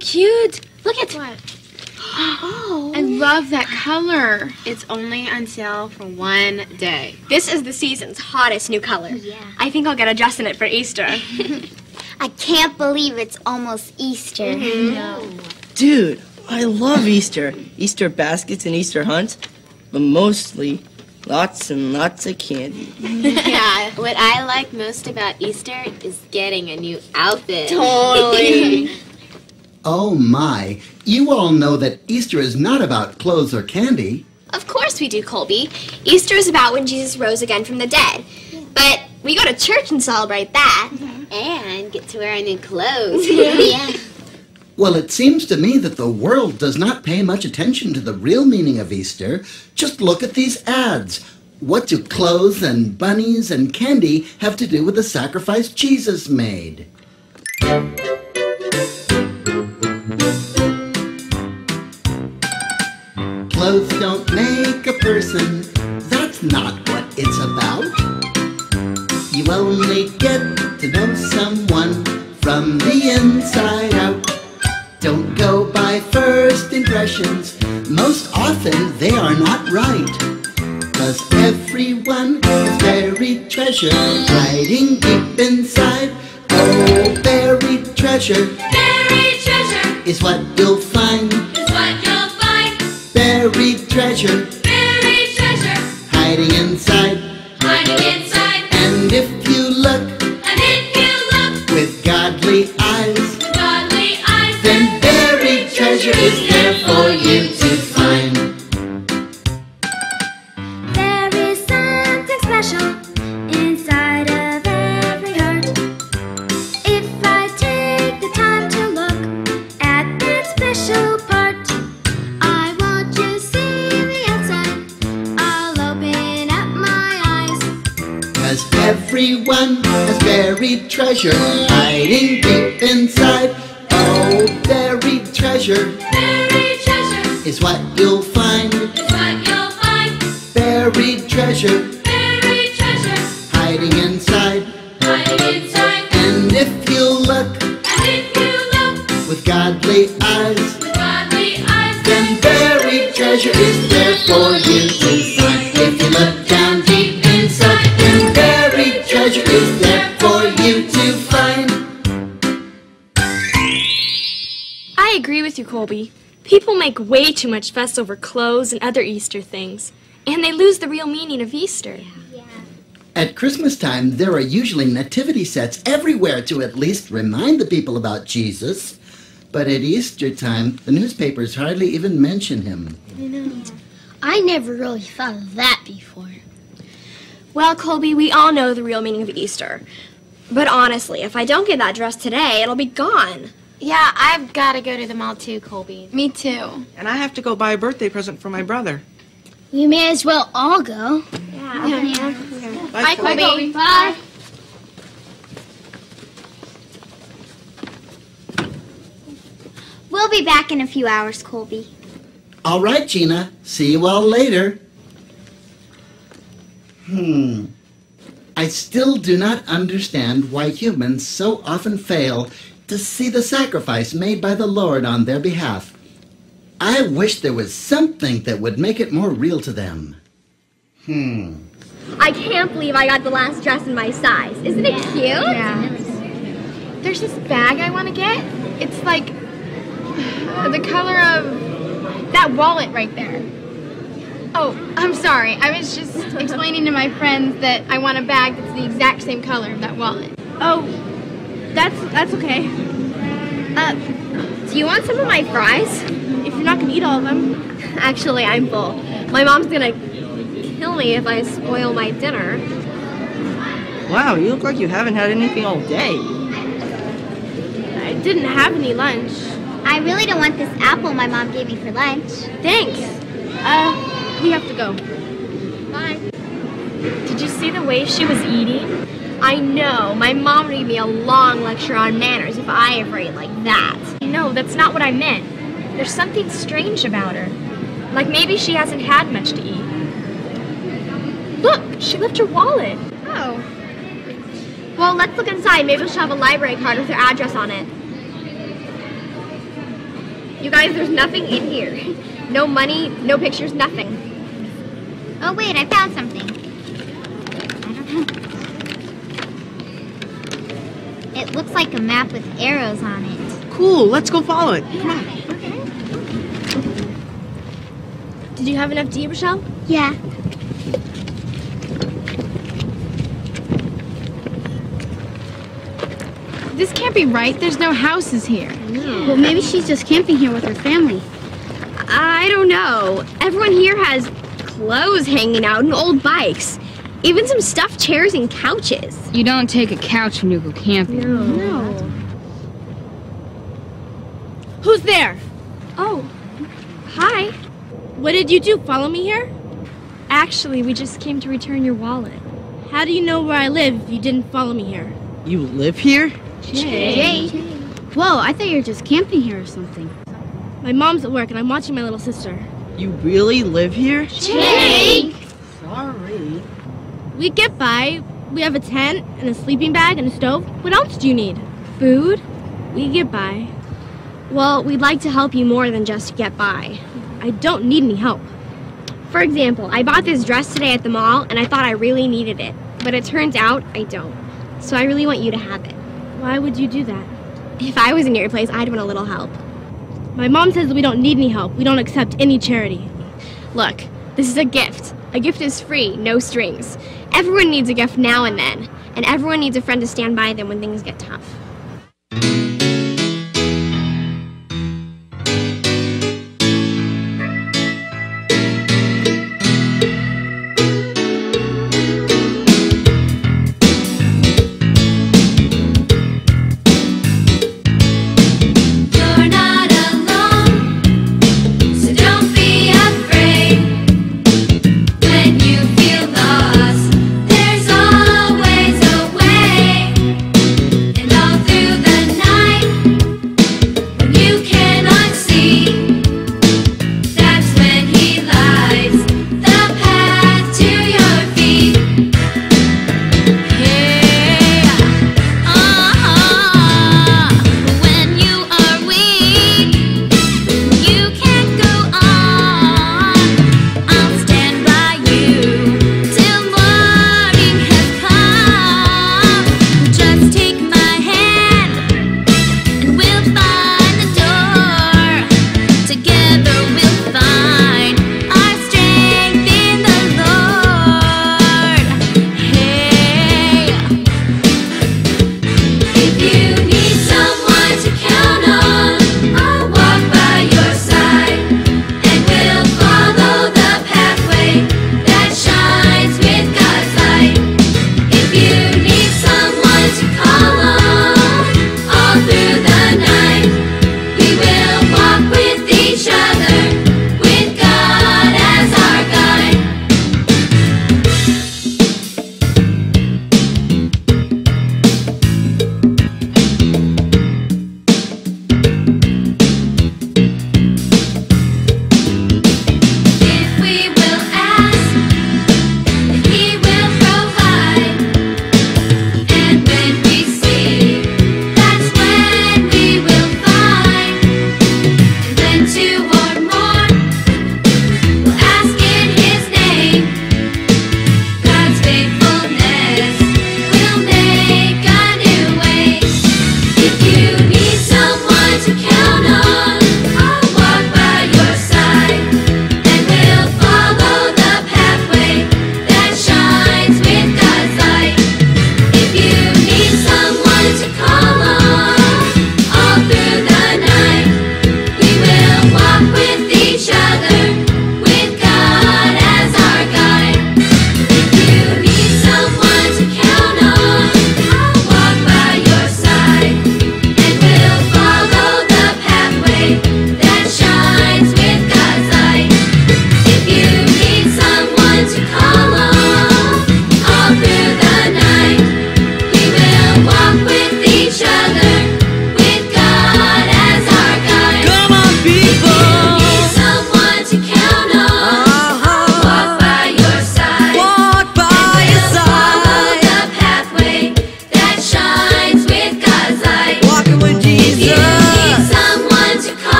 Cute! Look at what? Oh, I love that color. It's only on sale for one day. This is the season's hottest new color. Yeah. I think I'll get a dress in it for Easter. I can't believe it's almost Easter. Mm-hmm. No. Dude, I love Easter. Easter baskets and Easter hunts, but mostly lots and lots of candy. Yeah, what I like most about Easter is getting a new outfit. Totally. Oh my, you all know that Easter is not about clothes or candy. Of course we do, Colby. Easter is about when Jesus rose again from the dead. But we go to church and celebrate that. Mm-hmm. And get to wear our new clothes. Yeah. Well, it seems to me that the world does not pay much attention to the real meaning of Easter. Just look at these ads. What do clothes and bunnies and candy have to do with the sacrifice Jesus made? Clothes don't make a person, that's not what it's about. You only get to know someone from the inside out. Don't go by first impressions, most often they are not right. 'Cause everyone is buried treasure, hiding deep inside. Oh, buried treasure, buried treasure is what you'll find. Buried treasure, buried treasure, hiding inside, hiding inside. And if you look, and if you look with godly eyes, then buried treasure is there for you to find. There is something special inside of every heart. If I take the time to look at that special part, I want you to see me outside. Everyone has buried treasure hiding deep inside. Oh, buried treasure, buried treasure is what you'll find. It's what you'll find. Buried treasure, buried treasure, hiding inside, hiding inside. And if you look, and if you look with godly eyes, with godly eyes, then buried treasure is there for you to find. If you look down deep inside, then buried treasure is there for you to find. I agree with you, Colby. People make way too much fuss over clothes and other Easter things, and they lose the real meaning of Easter. Yeah. At Christmas time, there are usually nativity sets everywhere to at least remind the people about Jesus, but at Easter time, the newspapers hardly even mention him. I know. I never really thought of that before. Well, Colby, we all know the real meaning of Easter, but honestly, if I don't get that dress today, it'll be gone. Yeah, I've got to go to the mall too, Colby. Me too. And I have to go buy a birthday present for my brother. We may as well all go. Yeah. Yeah. Bye, Colby. Bye, Colby. Bye. We'll be back in a few hours, Colby. All right, Gina. See you all later. I still do not understand why humans so often fail to see the sacrifice made by the Lord on their behalf. I wish there was something that would make it more real to them. I can't believe I got the last dress in my size. Isn't it cute? Yeah. There's this bag I want to get. It's like the color of that wallet right there. Oh, I'm sorry. I was just explaining to my friends that I want a bag that's the exact same color of that wallet. Oh, That's okay. Do you want some of my fries? If you're not gonna eat all of them. Actually, I'm full. My mom's gonna kill me if I spoil my dinner. Wow, you look like you haven't had anything all day. I didn't have any lunch. I really don't want this apple my mom gave me for lunch. Thanks. We have to go. Bye. Did you see the way she was eating? I know. My mom would give me a long lecture on manners if I ever ate like that. No, that's not what I meant. There's something strange about her. Like maybe she hasn't had much to eat. Look, she left her wallet. Oh. Well, let's look inside. Maybe she'll have a library card with her address on it. You guys, there's nothing in here. No money, no pictures, nothing. Oh, wait, I found something. It looks like a map with arrows on it. Cool, let's go follow it. Come on. Okay. Did you have enough to eat, Michelle? Yeah. This can't be right. There's no houses here. No. Well, maybe she's just camping here with her family. I don't know. Everyone here has clothes hanging out and old bikes. Even some stuffed chairs and couches. You don't take a couch when you go camping. No. Who's there? Oh, hi. What did you do? Follow me here? Actually, we just came to return your wallet. How do you know where I live if you didn't follow me here? You live here? Jay. Whoa, I thought you were just camping here or something. My mom's at work and I'm watching my little sister. You really live here? Jake! Sorry. We get by. We have a tent and a sleeping bag and a stove. What else do you need? Food? We get by. Well, we'd like to help you more than just get by. I don't need any help. For example, I bought this dress today at the mall and I thought I really needed it. But it turns out I don't. So I really want you to have it. Why would you do that? If I was in your place, I'd want a little help. My mom says we don't need any help. We don't accept any charity. Look, this is a gift. A gift is free, no strings. Everyone needs a gift now and then, and everyone needs a friend to stand by them when things get tough. There's always a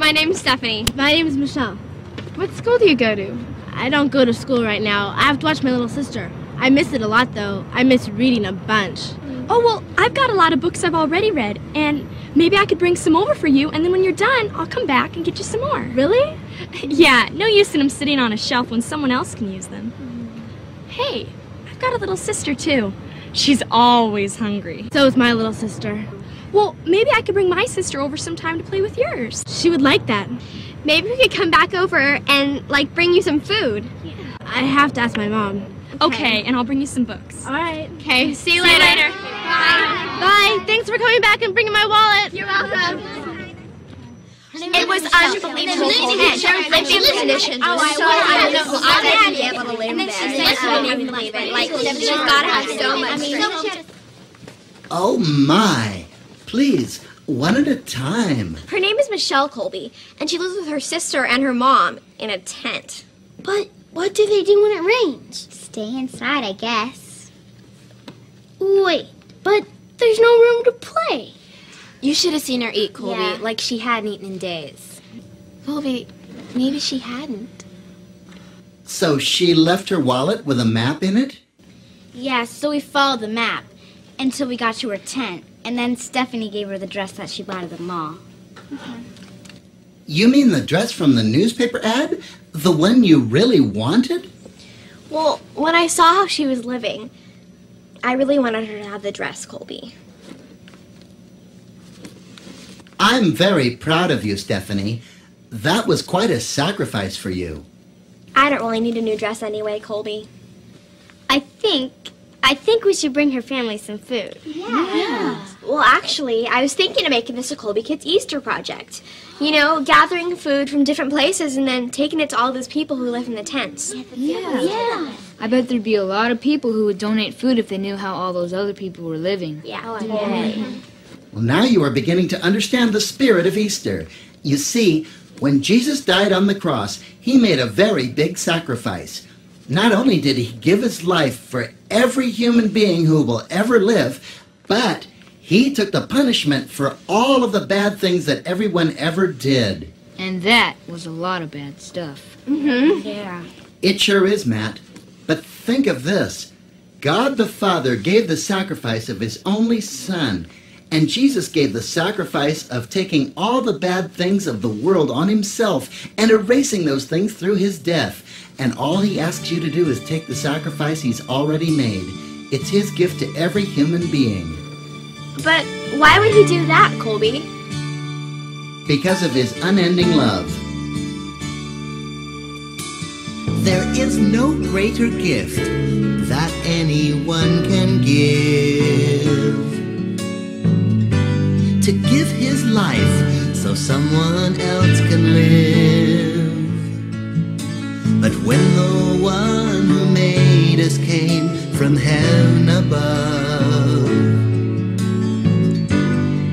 My name's Stephanie. My name is Michelle. What school do you go to? I don't go to school right now. I have to watch my little sister. I miss it a lot, though. I miss reading a bunch. Oh, well, I've got a lot of books I've already read, and maybe I could bring some over for you, and then when you're done, I'll come back and get you some more. Really? Yeah, no use in them sitting on a shelf when someone else can use them. Hey, I've got a little sister, too. She's always hungry. So is my little sister. Well, maybe I could bring my sister over sometime to play with yours. She would like that. Maybe we could come back over and, like, bring you some food. Yeah. I have to ask my mom. Okay, and I'll bring you some books. All right. Okay, see you later. Bye. Bye. Thanks for coming back and bringing my wallet. You're welcome. It was unbelievable. Living conditions were so unbelievable. I wouldn't be able to live there. I wouldn't even believe it. Like, she's got to have so much strength. Oh, my. Please, one at a time. Her name is Michelle Colby, and she lives with her sister and her mom in a tent. But what do they do when it rains? Stay inside, I guess. Wait, but there's no room to play. You should have seen her eat, Colby, like she hadn't eaten in days. Colby, maybe she hadn't. So she left her wallet with a map in it? Yeah, so we followed the map until we got to her tent. And then Stephanie gave her the dress that she bought at the mall. Mm-hmm. You mean the dress from the newspaper ad? The one you really wanted? Well, when I saw how she was living, I really wanted her to have the dress, Colby. I'm very proud of you, Stephanie. That was quite a sacrifice for you. I don't really need a new dress anyway, Colby. I think we should bring her family some food. Yeah. Well, actually, I was thinking of making this a Colby Kids Easter project. You know, gathering food from different places and then taking it to all those people who live in the tents. Yeah. I bet there'd be a lot of people who would donate food if they knew how all those other people were living. Yeah. Oh, yeah. Well, now you are beginning to understand the spirit of Easter. You see, when Jesus died on the cross, he made a very big sacrifice. Not only did he give his life for every human being who will ever live, but he took the punishment for all of the bad things that everyone ever did. And that was a lot of bad stuff. Mm-hmm. Yeah. It sure is, Matt. But think of this. God the Father gave the sacrifice of his only Son, and Jesus gave the sacrifice of taking all the bad things of the world on himself and erasing those things through his death. And all he asks you to do is take the sacrifice he's already made. It's his gift to every human being. But why would he do that, Colby? Because of his unending love. There is no greater gift that anyone can give. To give his life so someone else can live. But when the one who made us came from heaven above,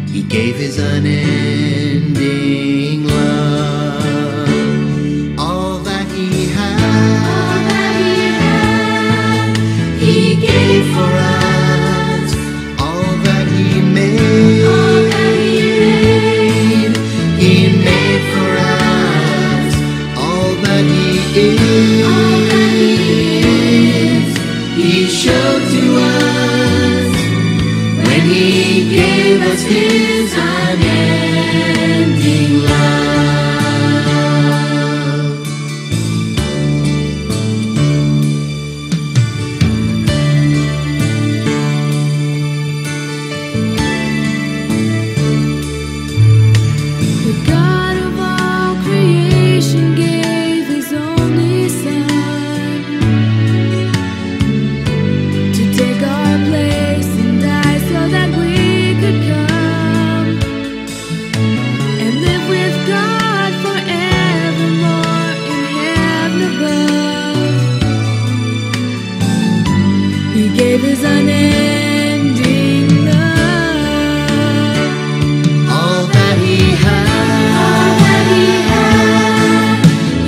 he gave his unending love. All that he had, he gave for us. All that he made, his unending love. The God of all creation gave his only Son to take our place and die so that we could come. His unending love, all that he had, all that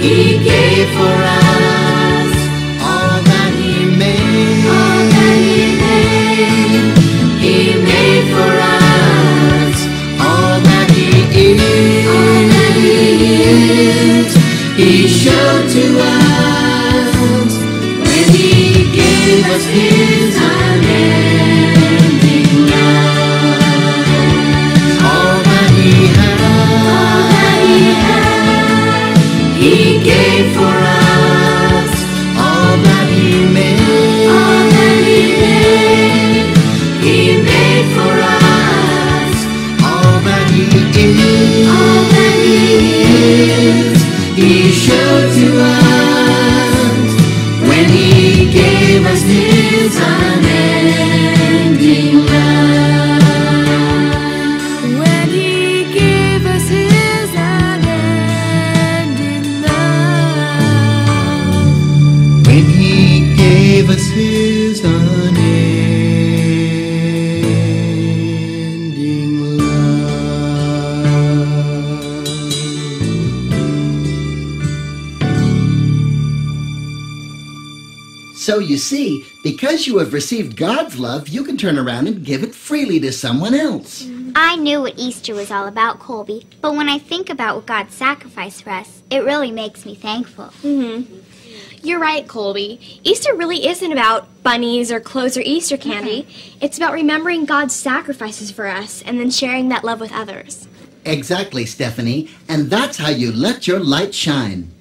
he had, he gave for us. All that he made, all that he made for us. All that he is, all that he to us when He gave us His unending love. All that He had, He gave for us. All that He made, all that He made for us. All that He did, all that He is, He showed to us when He gave us His unending love. When He gave us His unending love. When He gave us His unending love. So you see, because you have received God's love, you can turn around and give it freely to someone else. I knew what Easter was all about, Colby, but when I think about what God sacrificed for us, it really makes me thankful. You're right, Colby. Easter really isn't about bunnies or clothes or Easter candy. It's about remembering God's sacrifices for us and then sharing that love with others. Exactly, Stephanie, and that's how you let your light shine.